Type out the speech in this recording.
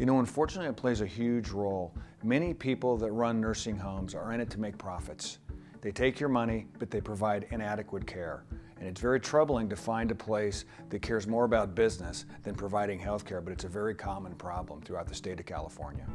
You know, unfortunately, it plays a huge role. Many people that run nursing homes are in it to make profits. They take your money, but they provide inadequate care. And it's very troubling to find a place that cares more about business than providing health care, but it's a very common problem throughout the state of California.